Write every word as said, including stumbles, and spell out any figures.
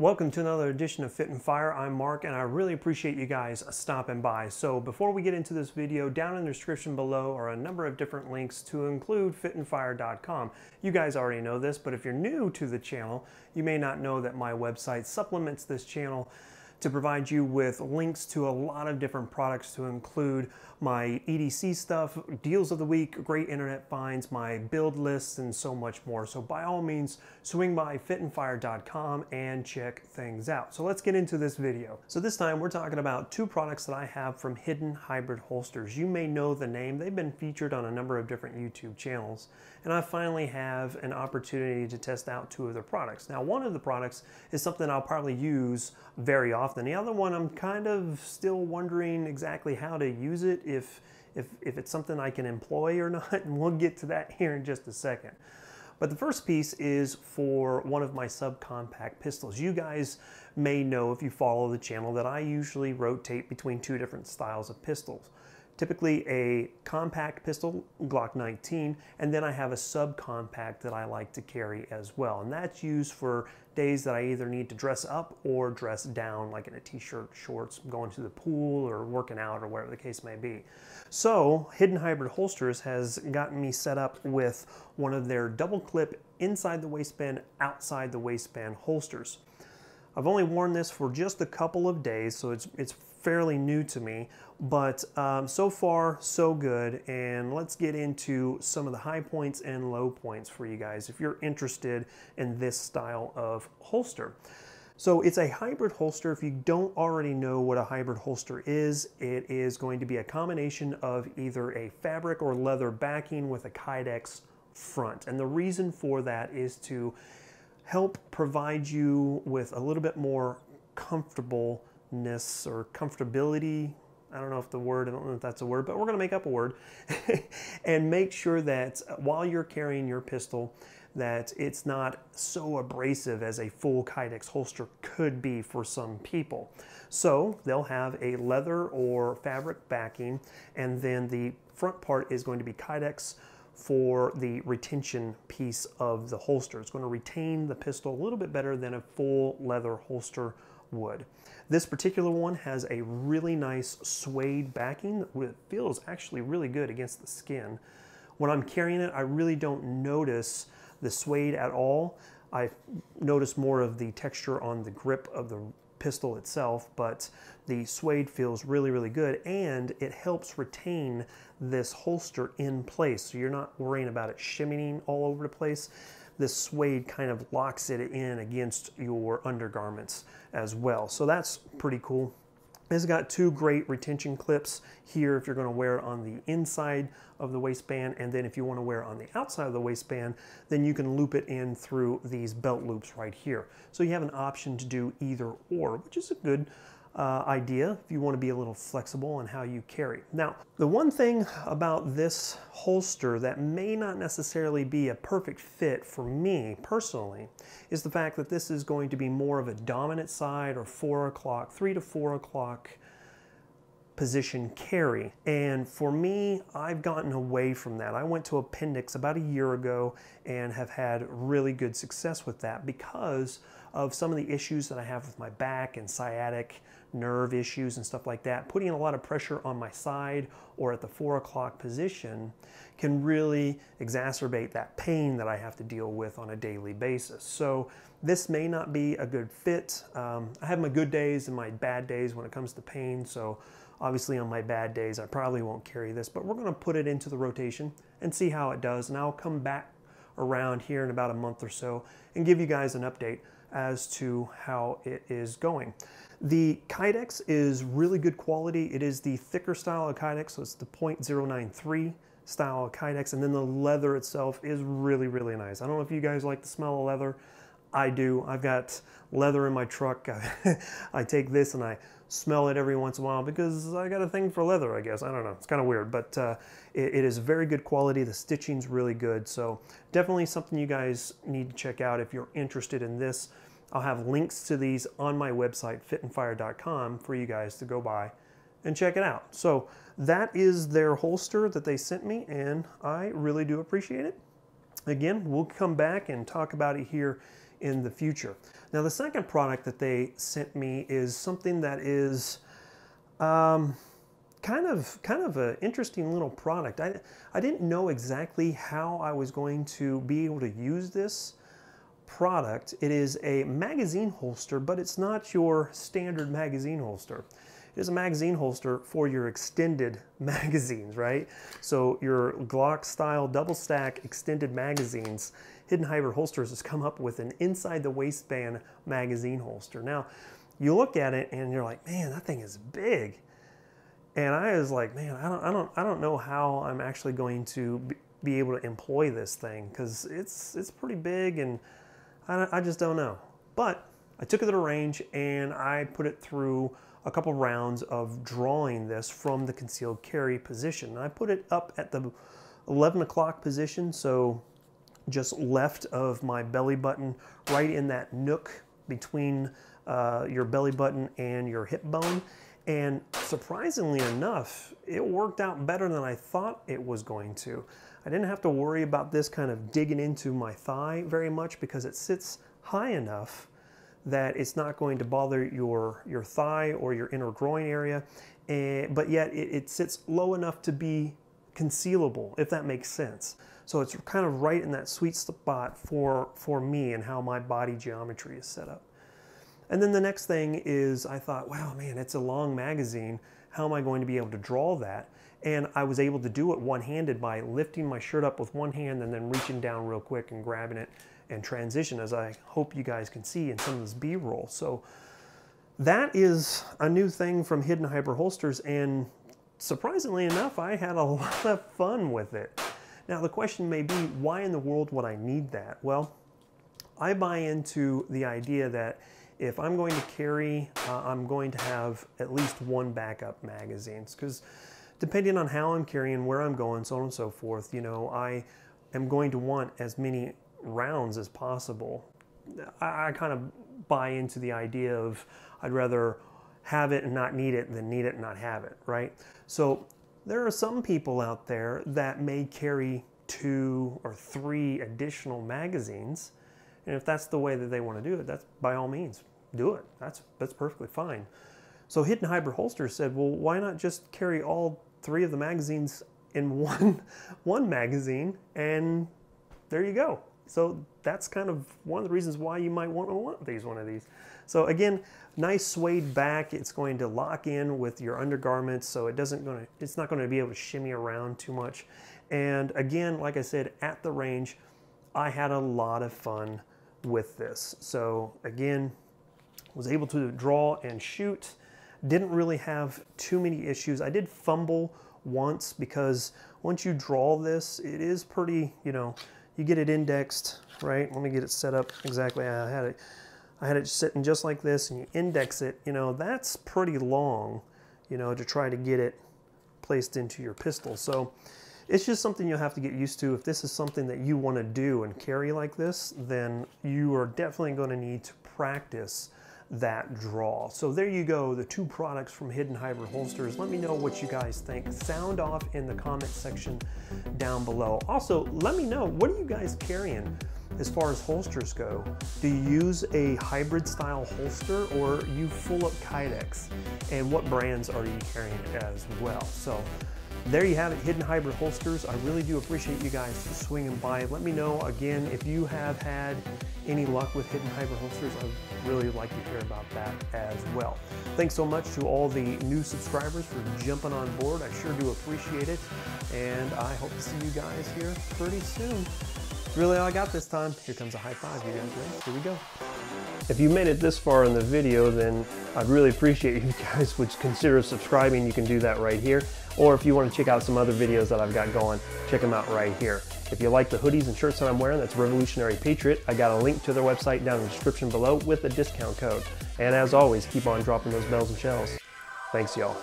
Welcome to another edition of Fit'n Fire. I'm Mark and I really appreciate you guys stopping by. So before we get into this video, down in the description below are a number of different links to include fit and fire dot com. You guys already know this, but if you're new to the channel, you may not know that my website supplements this channel to provide you with links to a lot of different products, to include my E D C stuff, deals of the week, great internet finds, my build lists, and so much more. So by all means, swing by fit and fire dot com and check things out. So let's get into this video. So this time we're talking about two products that I have from Hidden Hybrid Holsters. You may know the name. They've been featured on a number of different YouTube channels, and I finally have an opportunity to test out two of their products. Now, one of the products is something I'll probably use very often. And the other one, I'm kind of still wondering exactly how to use it, if, if, if it's something I can employ or not, and we'll get to that here in just a second. But the first piece is for one of my subcompact pistols. You guys may know, if you follow the channel, that I usually rotate between two different styles of pistols. Typically a compact pistol, Glock nineteen, and then I have a subcompact that I like to carry as well. And that's used for days that I either need to dress up or dress down, like in a t-shirt, shorts, going to the pool or working out or whatever the case may be. So Hidden Hybrid Holsters has gotten me set up with one of their double clip inside the waistband, outside the waistband holsters. I've only worn this for just a couple of days, so it's, it's fairly new to me, but um, so far so good. And let's get into some of the high points and low points for you guys if you're interested in this style of holster. So it's a hybrid holster. If you don't already know what a hybrid holster is, it is going to be a combination of either a fabric or leather backing with a Kydex front. And the reason for that is to help provide you with a little bit more comfortableness or comfortability. I don't know if the word, I don't know if that's a word, but we're gonna make up a word and make sure that while you're carrying your pistol, that it's not so abrasive as a full Kydex holster could be for some people. So they'll have a leather or fabric backing, and then the front part is going to be Kydex for the retention piece of the holster. It's going to retain the pistol a little bit better than a full leather holster would. This particular one has a really nice suede backing that feels actually really good against the skin. When I'm carrying it, I really don't notice the suede at all. I notice more of the texture on the grip of the pistol itself, but the suede feels really, really good, and it helps retain this holster in place. So you're not worrying about it shimmying all over the place. This suede kind of locks it in against your undergarments as well. So that's pretty cool. It's got two great retention clips here if you're going to wear it on the inside of the waistband, and then if you want to wear it on the outside of the waistband, then you can loop it in through these belt loops right here. So you have an option to do either or, which is a good uh, idea if you want to be a little flexible on how you carry. Now, the one thing about this holster that may not necessarily be a perfect fit for me personally is the fact that this is going to be more of a dominant side or four o'clock, three to four o'clock position carry. And for me, I've gotten away from that. I went to appendix about a year ago and have had really good success with that because of some of the issues that I have with my back and sciatic nerve issues and stuff like that. Putting a lot of pressure on my side or at the four o'clock position can really exacerbate that pain that I have to deal with on a daily basis. So this may not be a good fit. Um, I have my good days and my bad days when it comes to pain. So obviously on my bad days, I probably won't carry this, but we're gonna put it into the rotation and see how it does. And I'll come back around here in about a month or so and give you guys an update as to how it is going. The Kydex is really good quality. It is the thicker style of Kydex, so it's the point zero nine three style of Kydex, and then the leather itself is really, really nice. I don't know if you guys like the smell of leather. I do. I've got leather in my truck. I take this and I smell it every once in a while because I got a thing for leather, I guess. I don't know. It's kind of weird, but uh, it, it is very good quality. The stitching's really good. So definitely something you guys need to check out if you're interested in this. I'll have links to these on my website, fit and fire dot com, for you guys to go by and check it out. So that is their holster that they sent me, and I really do appreciate it. Again, we'll come back and talk about it here in the future. Now the second product that they sent me is something that is um, kind of kind of an interesting little product. I, I didn't know exactly how I was going to be able to use this product. It is a magazine holster, but it's not your standard magazine holster. It is a magazine holster for your extended magazines, right? So your Glock style double stack extended magazines. Hidden Hybrid Holsters has come up with an inside the waistband magazine holster. Now you look at it and you're like, man, that thing is big. And I was like, man, I don't, I don't, I don't know how I'm actually going to be able to employ this thing, because it's it's pretty big, and I, I just don't know. But I took it to the range and I put it through a couple rounds of drawing this from the concealed carry position. And I put it up at the eleven o'clock position, so just left of my belly button, right in that nook between uh, your belly button and your hip bone. And surprisingly enough, it worked out better than I thought it was going to. I didn't have to worry about this kind of digging into my thigh very much, because it sits high enough that it's not going to bother your, your thigh or your inner groin area, and, but yet it, it sits low enough to be concealable, if that makes sense. So it's kind of right in that sweet spot for, for me and how my body geometry is set up. And then the next thing is, I thought, wow, man, it's a long magazine. How am I going to be able to draw that? And I was able to do it one-handed by lifting my shirt up with one hand and then reaching down real quick and grabbing it and transition, as I hope you guys can see in some of this B-roll. So that is a new thing from Hidden Hybrid Holsters, and surprisingly enough, I had a lot of fun with it. Now the question may be, why in the world would I need that? Well, I buy into the idea that if I'm going to carry, uh, I'm going to have at least one backup magazine, because depending on how I'm carrying, where I'm going, so on and so forth, you know, I am going to want as many rounds as possible. I, I kind of buy into the idea of I'd rather have it and not need it than need it and not have it, right? So there are some people out there that may carry two or three additional magazines. And if that's the way that they want to do it, that's by all means, do it. That's, that's perfectly fine. So Hidden Hybrid Holsters said, well, why not just carry all three of the magazines in one, one magazine? And there you go. So that's kind of one of the reasons why you might want to want these, one of these. So again, nice suede back. It's going to lock in with your undergarments, so it doesn't going to, it's not going to be able to shimmy around too much. And again, like I said, at the range, I had a lot of fun with this. So again, was able to draw and shoot. Didn't really have too many issues. I did fumble once, because once you draw this, it is pretty, you know, you get it indexed, right? Let me get it set up exactly. I had it, I had it sitting just like this, and you index it, you know, that's pretty long, you know, to try to get it placed into your pistol. So it's just something you'll have to get used to. If this is something that you want to do and carry like this, then you are definitely going to need to practice that draw. So there you go, the two products from Hidden Hybrid Holsters. Let me know what you guys think. Sound off in the comment section down below. Also, let me know, what are you guys carrying as far as holsters go? Do you use a hybrid style holster, or you full up Kydex? And what brands are you carrying as well? So there you have it, Hidden Hybrid Holsters. I really do appreciate you guys swinging by. Let me know, again, if you have had any luck with Hidden Hybrid Holsters. I'd really like to hear about that as well. Thanks so much to all the new subscribers for jumping on board. I sure do appreciate it, and I hope to see you guys here pretty soon. Really all I got this time. Here comes a high five, you guys ready? Here we go. If you made it this far in the video, then I'd really appreciate you guys would consider subscribing. You can do that right here. Or if you want to check out some other videos that I've got going, check them out right here. If you like the hoodies and shirts that I'm wearing, that's Revolutionary Patriot. I got a link to their website down in the description below with a discount code. And as always, keep on dropping those bells and shells. Thanks, y'all.